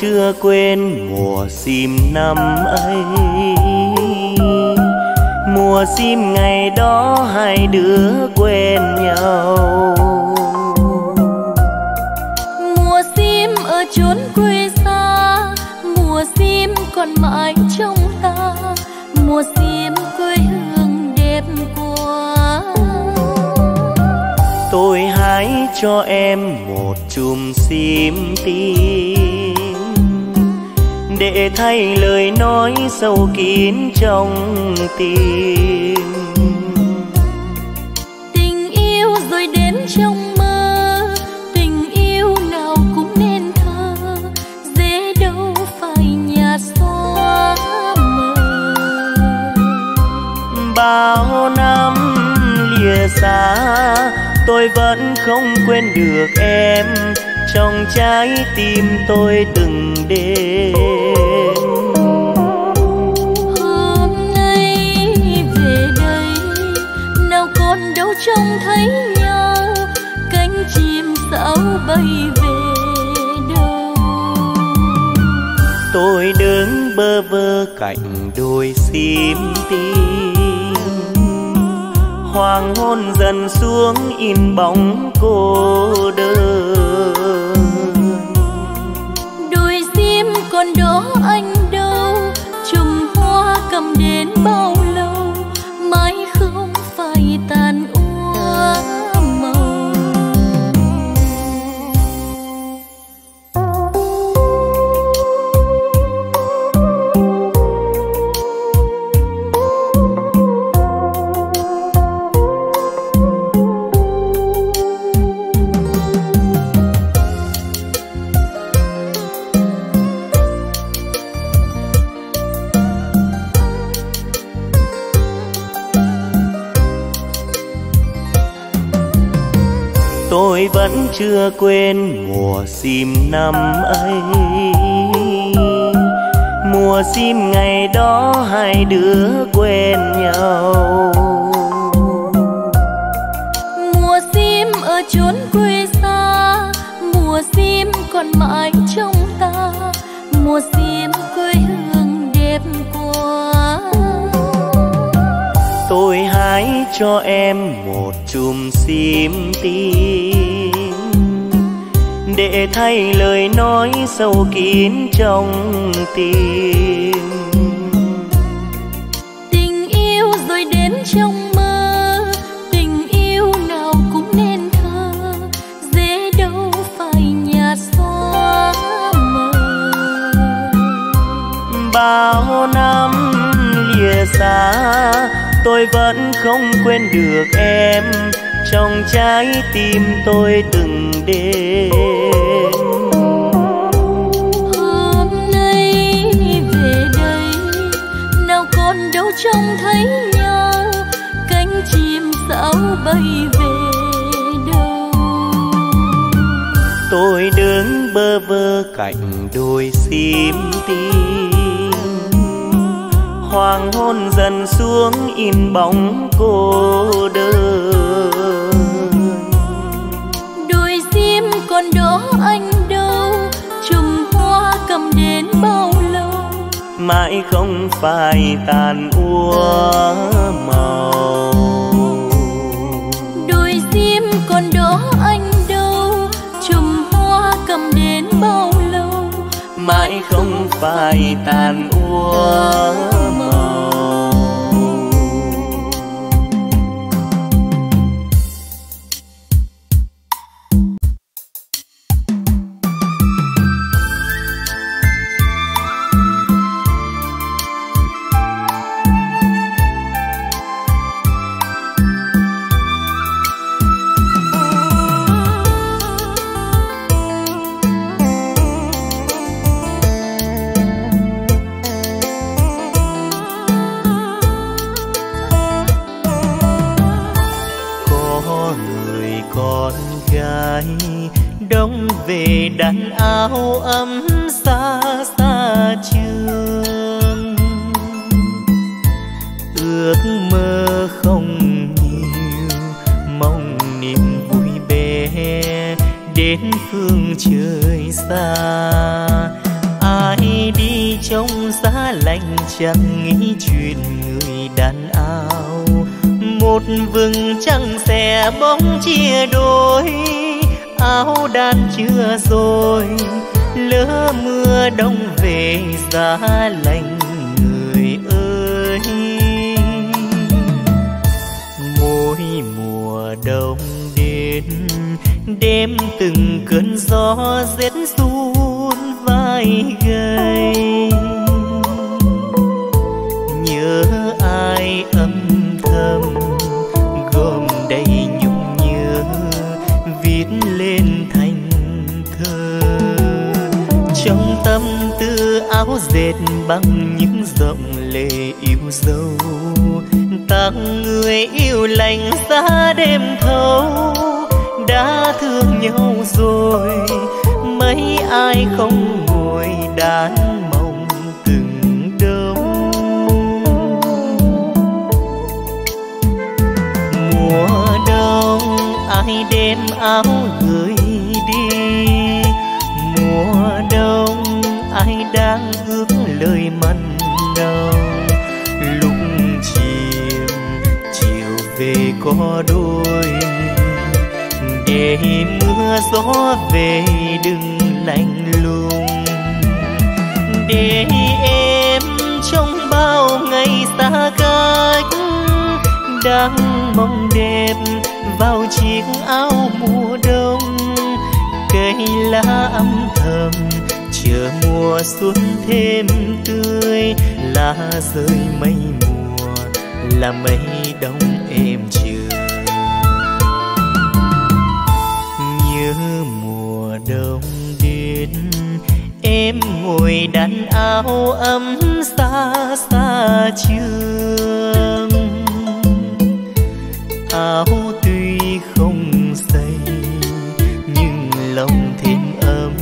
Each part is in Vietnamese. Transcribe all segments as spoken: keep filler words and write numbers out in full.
chưa quên mùa sim năm ấy. Mùa sim ngày đó hai đứa quen nhau. Mùa sim ở chốn quê xa, mùa sim còn mãi trong ta. Mùa sim quê hương đẹp quá. Tôi hái cho em một chùm sim tím để thay lời nói sâu kín trong tim. Tình yêu rồi đến trong mơ, tình yêu nào cũng nên thơ, dễ đâu phải nhạt xóa mờ. Bao năm lìa xa, tôi vẫn không quên được em trong trái tim tôi từng đêm. Hôm nay về đây, nào còn đâu trông thấy nhau, cánh chim sáo bay về đâu. Tôi đứng bơ vơ cạnh đôi sim tím, hoàng hôn dần xuống in bóng cô đơn. Còn đó anh đâu, chùm hoa cầm đến bao lâu, mãi không phải tàn úa màu. Tôi vẫn chưa quên mùa sim năm ấy. Mùa sim ngày đó hai đứa quen nhau. Mùa sim ở chốn quê xa, mùa sim còn mãi trong ta. Mùa sim quê hương đẹp quá. Tôi hái cho em một chùm sim tím để thay lời nói sâu kín trong tim. Tình yêu rồi đến trong mơ, tình yêu nào cũng nên thơ, dễ đâu phải nhạt xóa mờ. Bao năm lìa xa, tôi vẫn không quên được em trong trái tim tôi từng đêm. Hôm nay về đây, nào còn đâu trông thấy nhau, cánh chim sáo bay về đâu. Tôi đứng bơ vơ cạnh đôi sim tím, hoàng hôn dần xuống in bóng cô đơn. Đôi sim còn đó anh đâu, chùm hoa cầm đến bao lâu, mãi không phải tàn úa màu. Đôi sim còn đó anh đâu, chùm hoa cầm đến bao lâu, mãi không phải tàn úa. Đàn áo ấm xa xa trường, ước mơ không nhiều, mong niềm vui bé đến phương trời xa. chẳng nghĩ chuyện người đàn ao. Một vừng trăng xẻ bóng chia đôi, áo đan chưa rồi, lỡ mưa đông về giá lạnh người ơi. Mỗi mùa đông đến, đêm từng cơn gió rét run vai gầy. Nhớ ai âm thầm gom đầy nhung nhớ, viết lên thành thơ. Trong tâm tư áo dệt bằng những giọng lệ yêu dấu, tặng người yêu lành giá đêm thâu. Đã thương nhau rồi, mấy ai không ngồi đàn mộng từng đông. Mùa đông ai đem áo gửi đi, mùa đông ai đang ước lời mặn nồng. Lúc chiều chiều về có đôi, để mưa gió về đừng lạnh lùng. Để em trong bao ngày xa cách, đang mong đẹp vào chiếc áo mùa đông. Cây lá âm thầm chờ mùa xuân thêm tươi, lá rơi mây mùa là mây đông êm chiều. Nhớ mùa đông đến, em ngồi đan áo ấm xa xa trường. Áo tuy không xây nhưng lòng thêm ấm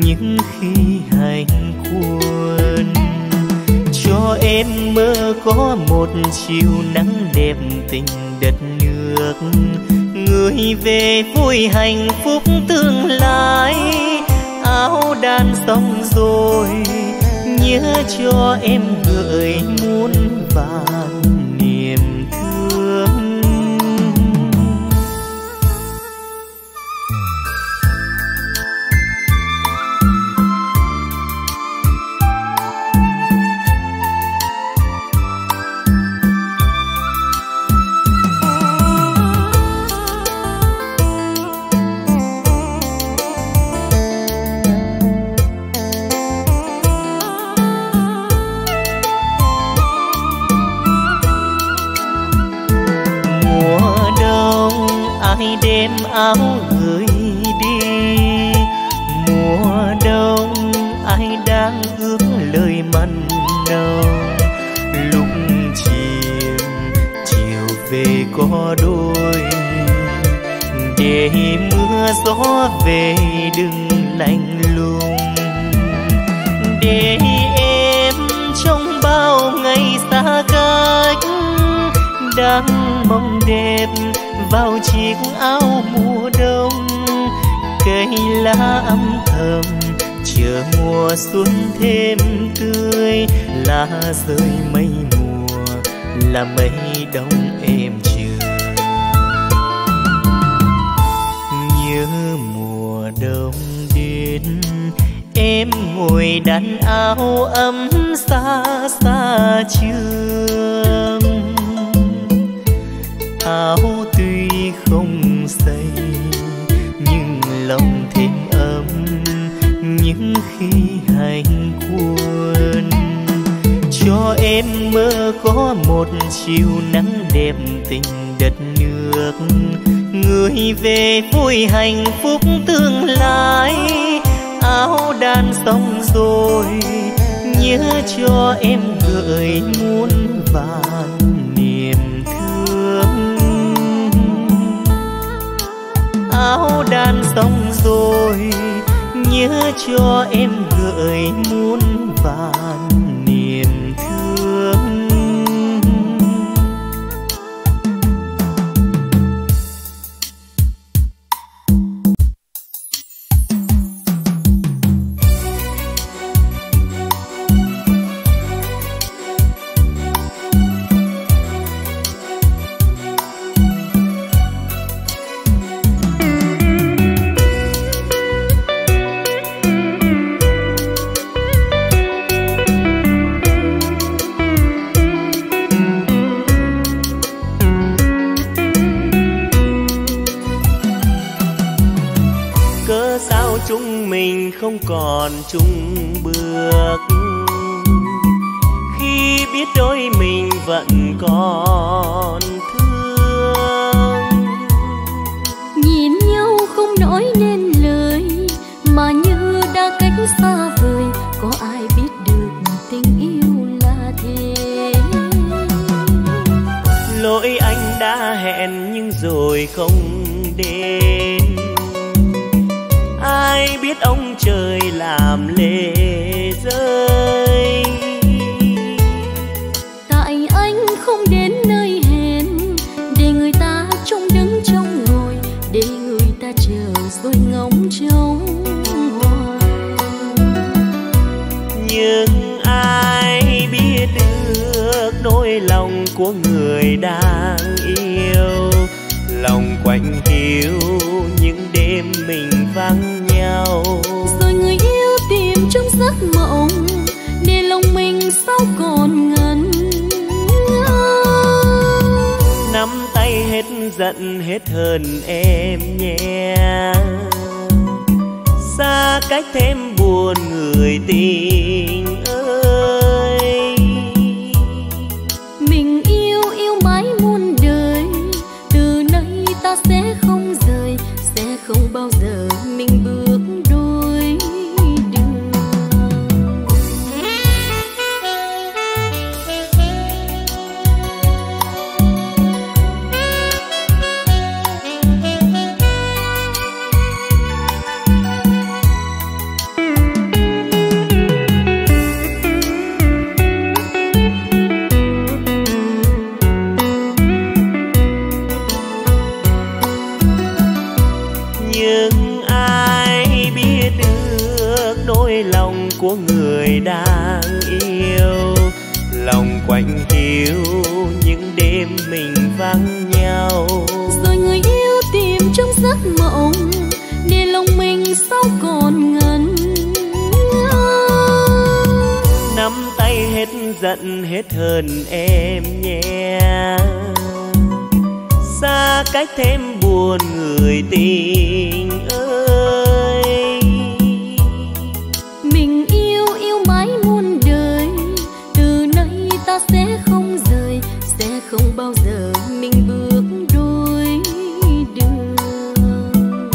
những khi hành quân. Cho em mơ có một chiều nắng đẹp tình đất nước, người về vui hạnh phúc tương lai. Áo đan xong rồi, nhớ cho em gửi muôn vàn niềm thương. Ai đem áo gửi đi, mùa đông ai đang ước lời mặn nồng. Lúc chiều chiều về có đôi, để mưa gió về đừng lạnh lùng. Để em trong bao ngày xa cách, đang mong đẹp vào chiếc áo mùa đông. Cây lá âm thầm chờ mùa xuân thêm tươi, lá rơi mây mùa là mây đông êm chiều. Nhớ mùa đông đến, em ngồi đan áo ấm xa xa trường. Áo tuy không xây nhưng lòng thêm ấm những khi hành quân. Cho em mơ có một chiều nắng đẹp tình đất nước, người về vui hạnh phúc tương lai. Áo đan xong rồi, nhớ cho em gửi muôn vàn niềm thương. Áo đan xong rồi, nhớ cho em gửi muôn vàn niềm thương. còn chung bước, khi biết đôi mình vẫn còn thương. Nhìn nhau không nói nên lời mà như đã cách xa vời, có ai biết được tình yêu là thế. Lỗi anh đã hẹn nhưng rồi không đến, ai biết ông trời làm lệ rơi. Tại anh không đến nơi hẹn, để người ta trông đứng trông ngồi, để người ta chờ rồi ngóng trông hoài. Nhưng ai biết được nỗi lòng của người đang yêu, lòng quạnh hiu những đêm mình vắng nhau. Rồi người yêu tìm trong giấc mộng, để lòng mình sao còn ngần ngơ. Nắm tay hết giận hết hờn em nhé, xa cách thêm buồn người tình ơi. Mình yêu yêu mãi muôn đời, từ nay ta sẽ không rời, sẽ không bao giờ mình bước. Của người đang yêu, lòng quạnh hiu những đêm mình vắng nhau. Rồi người yêu tìm trong giấc mộng, để lòng mình sao còn ngần ngơ. Nắm tay hết giận hết hờn em nhé, xa cách thêm buồn người tình ơi. Sẽ không rời, sẽ không bao giờ mình bước đôi đường.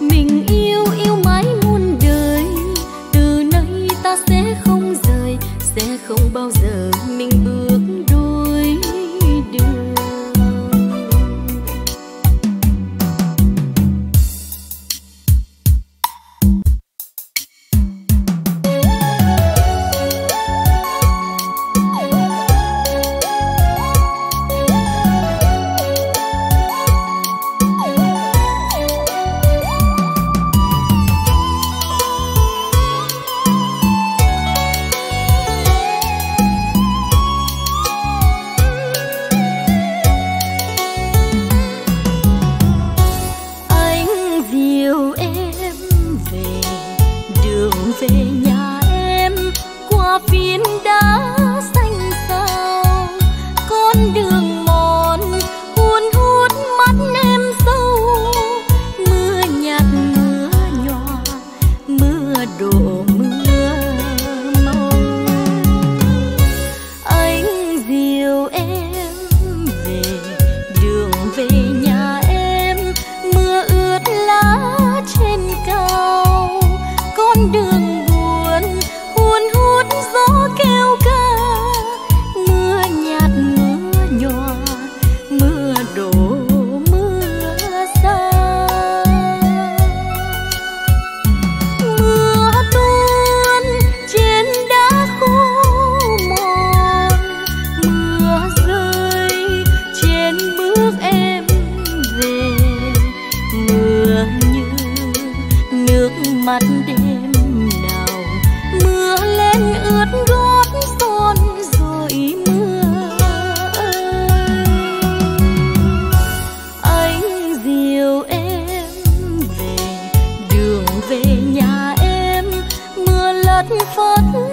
Mình yêu yêu mãi muôn đời, từ nay ta sẽ không rời, sẽ không bao giờ mình bước đôi đường. Hãy subscribe